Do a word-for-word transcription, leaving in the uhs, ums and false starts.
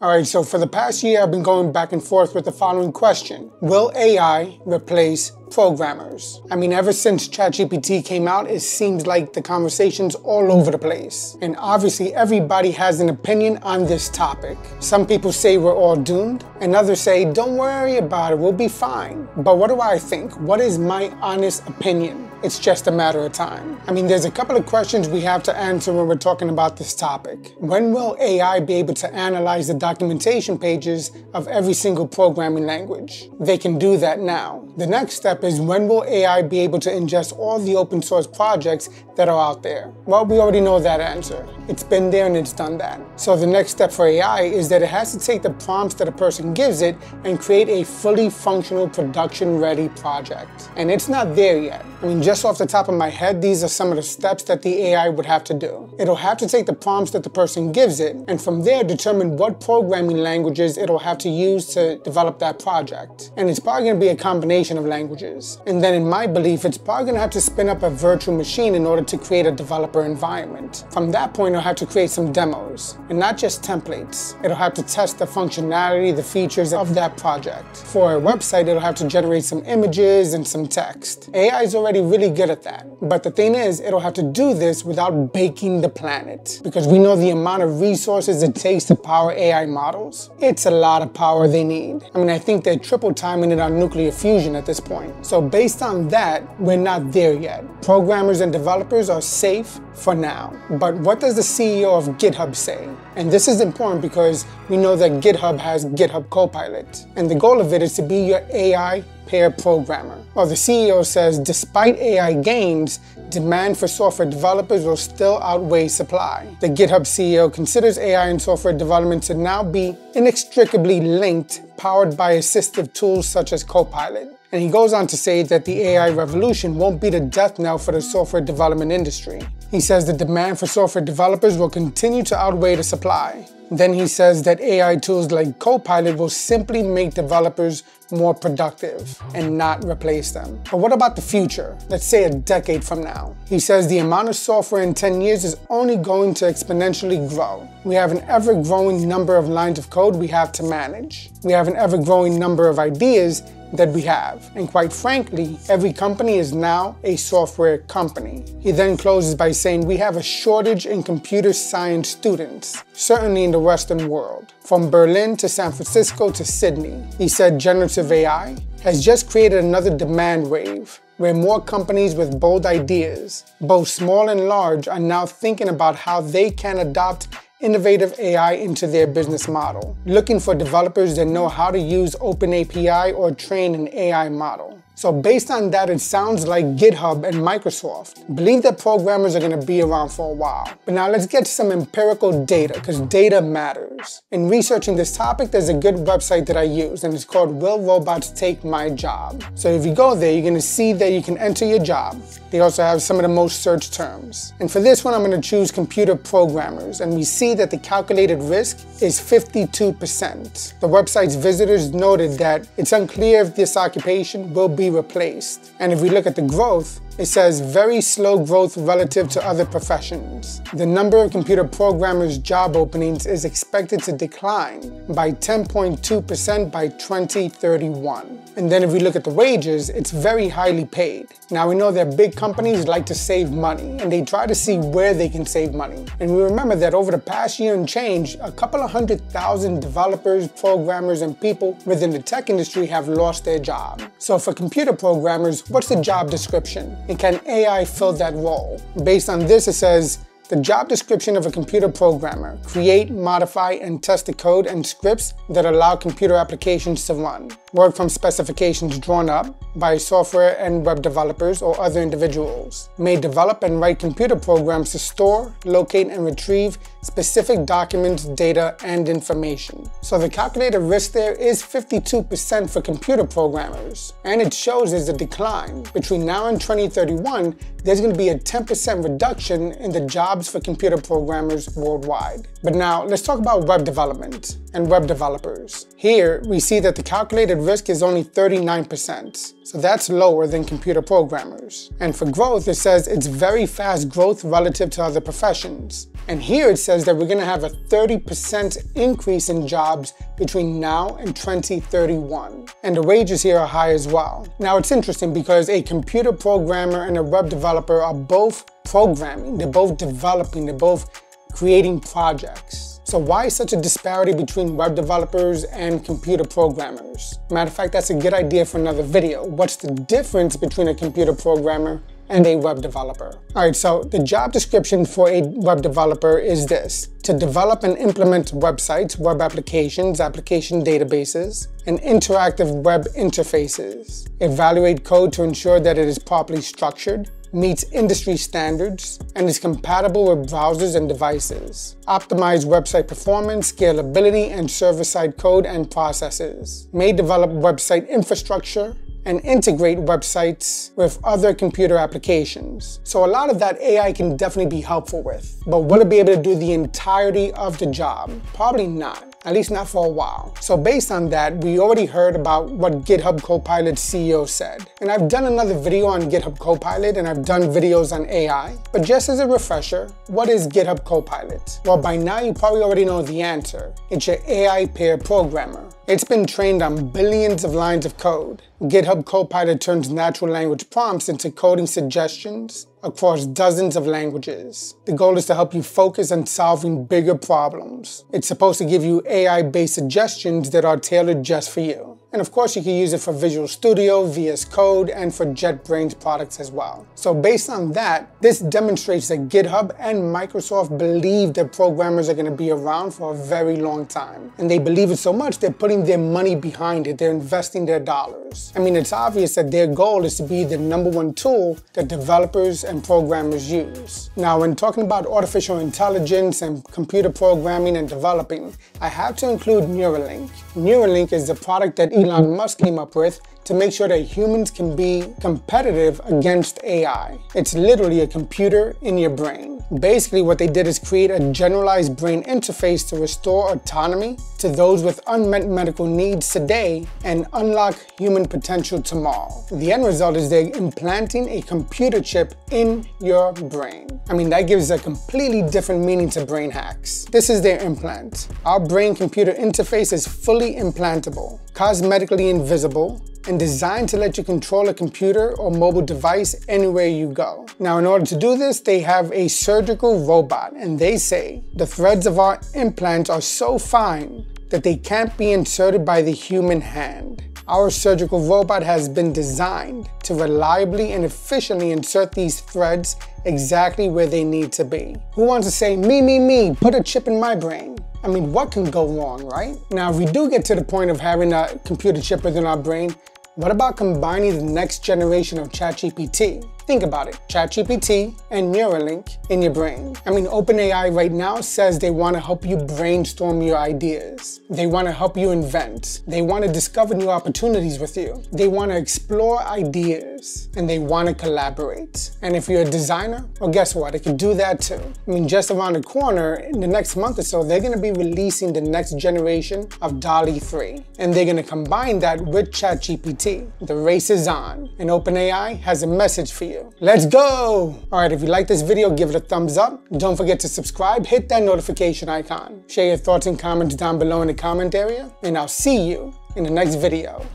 Alright, so for the past year I've been going back and forth with the following question. Will A I replace programmers? I mean, ever since ChatGPT came out, it seems like the conversation's all over the place. And obviously everybody has an opinion on this topic. Some people say we're all doomed, and others say, don't worry about it, we'll be fine. But what do I think? What is my honest opinion? It's just a matter of time. I mean, there's a couple of questions we have to answer when we're talking about this topic. When will A I be able to analyze the documentation pages of every single programming language? They can do that now. The next step is, when will A I be able to ingest all the open source projects that are out there? Well, we already know that answer. It's been there and it's done that. So the next step for A I is that it has to take the prompts that a person gives it and create a fully functional, production-ready project. And it's not there yet. I mean, just off the top of my head, these are some of the steps that the A I would have to do. It'll have to take the prompts that the person gives it, and from there determine what programming languages it'll have to use to develop that project. And it's probably gonna be a combination of languages. And then in my belief, it's probably gonna have to spin up a virtual machine in order to create a developer environment. From that point, it'll have to create some demos, and not just templates. It'll have to test the functionality, the features of that project. For a website, it'll have to generate some images and some text. A I is already really good at that. But the thing is, it'll have to do this without baking the planet, because we know the amount of resources it takes to power A I models. It's a lot of power they need. I mean, I think they're triple timing it on nuclear fusion at this point. So based on that, we're not there yet. Programmers and developers are safe for now. But what does the C E O of GitHub say? And this is important because we know that GitHub has GitHub Copilot, and the goal of it is to be your A I pair programmer. Well, the C E O says, despite A I gains, demand for software developers will still outweigh supply. The GitHub C E O considers A I and software development to now be inextricably linked, powered by assistive tools such as Copilot. And he goes on to say that the A I revolution won't be the death knell for the software development industry. He says the demand for software developers will continue to outweigh the supply. Then he says that A I tools like Copilot will simply make developers more productive and not replace them. But what about the future? Let's say a decade from now. He says the amount of software in ten years is only going to exponentially grow. We have an ever-growing number of lines of code we have to manage. We have an ever-growing number of ideas that we have. And quite frankly, every company is now a software company. He then closes by saying we have a shortage in computer science students, certainly in the Western world, from Berlin to San Francisco to Sydney. He said generative A I has just created another demand wave, where more companies with bold ideas, both small and large, are now thinking about how they can adopt innovative A I into their business model, looking for developers that know how to use OpenAPI or train an A I model. So based on that, it sounds like GitHub and Microsoft believe that programmers are going to be around for a while. But now let's get some empirical data, because data matters. In researching this topic, there's a good website that I use, and it's called Will Robots Take My Job. So if you go there, you're going to see that you can enter your job. They also have some of the most searched terms. And for this one, I'm going to choose computer programmers, and we see that the calculated risk is fifty-two percent. The website's visitors noted that it's unclear if this occupation will be replaced. And if we look at the growth, it says very slow growth relative to other professions. The number of computer programmers' job openings is expected to decline by ten point two percent by twenty thirty-one. And then if we look at the wages, it's very highly paid. Now we know that big companies like to save money, and they try to see where they can save money. And we remember that over the past year and change, a couple of hundred thousand developers, programmers, and people within the tech industry have lost their job. So for computer programmers, what's the job description? And can A I fill that role? Based on this, it says, the job description of a computer programmer: create, modify, and test the code and scripts that allow computer applications to run. Work from specifications drawn up by software and web developers or other individuals. May develop and write computer programs to store, locate, and retrieve specific documents, data, and information. So the calculated risk there is fifty-two percent for computer programmers. And it shows there's a decline. Between now and twenty thirty-one, there's going to be a ten percent reduction in the job for computer programmers worldwide. But now let's talk about web development and web developers. Here we see that the calculated risk is only thirty-nine percent. So that's lower than computer programmers. And for growth, it says it's very fast growth relative to other professions. And here it says that we're gonna have a thirty percent increase in jobs between now and twenty thirty-one. And the wages here are high as well. Now it's interesting because a computer programmer and a web developer are both programming, they're both developing, they're both creating projects. So why such a disparity between web developers and computer programmers? Matter of fact, that's a good idea for another video. What's the difference between a computer programmer and a web developer? All right, so the job description for a web developer is this: to develop and implement websites, web applications, application databases, and interactive web interfaces. Evaluate code to ensure that it is properly structured, meets industry standards, and is compatible with browsers and devices. Optimize website performance, scalability, and server-side code and processes. May develop website infrastructure, and integrate websites with other computer applications. So a lot of that A I can definitely be helpful with, but will it be able to do the entirety of the job? Probably not, at least not for a while. So based on that, we already heard about what GitHub Copilot C E O said. And I've done another video on GitHub Copilot and I've done videos on A I, but just as a refresher, what is GitHub Copilot? Well, by now you probably already know the answer. It's your A I pair programmer. It's been trained on billions of lines of code. GitHub Copilot turns natural language prompts into coding suggestions across dozens of languages. The goal is to help you focus on solving bigger problems. It's supposed to give you A I-based suggestions that are tailored just for you. And of course, you can use it for Visual Studio, V S Code, and for JetBrains products as well. So based on that, this demonstrates that GitHub and Microsoft believe that programmers are going to be around for a very long time. And they believe it so much, they're putting their money behind it. They're investing their dollars. I mean, it's obvious that their goal is to be the number one tool that developers and programmers use. Now, when talking about artificial intelligence and computer programming and developing, I have to include Neuralink. Neuralink is the product that Elon Musk came up with to make sure that humans can be competitive against A I. It's literally a computer in your brain. Basically, what they did is create a generalized brain interface to restore autonomy to those with unmet medical needs today and unlock human potential tomorrow. The end result is they're implanting a computer chip in your brain. I mean, that gives a completely different meaning to brain hacks. This is their implant. Our brain-computer interface is fully implantable, cosmetically invisible, and designed to let you control a computer or mobile device anywhere you go. Now, in order to do this, they have a surgical robot, and they say the threads of our implants are so fine that they can't be inserted by the human hand. Our surgical robot has been designed to reliably and efficiently insert these threads exactly where they need to be. Who wants to say, me, me, me, put a chip in my brain? I mean, what can go wrong, right? Now, if we do get to the point of having a computer chip within our brain, what about combining the next generation of ChatGPT? Think about it, ChatGPT and Neuralink in your brain. I mean, OpenAI right now says they want to help you brainstorm your ideas. They want to help you invent. They want to discover new opportunities with you. They want to explore ideas and they want to collaborate. And if you're a designer, well, guess what? It can do that too. I mean, just around the corner, in the next month or so, they're going to be releasing the next generation of DALI three. And they're going to combine that with ChatGPT. The race is on, and OpenAI has a message for you. Let's go! Alright, if you like this video, give it a thumbs up. Don't forget to subscribe, hit that notification icon. Share your thoughts and comments down below in the comment area, and I'll see you in the next video.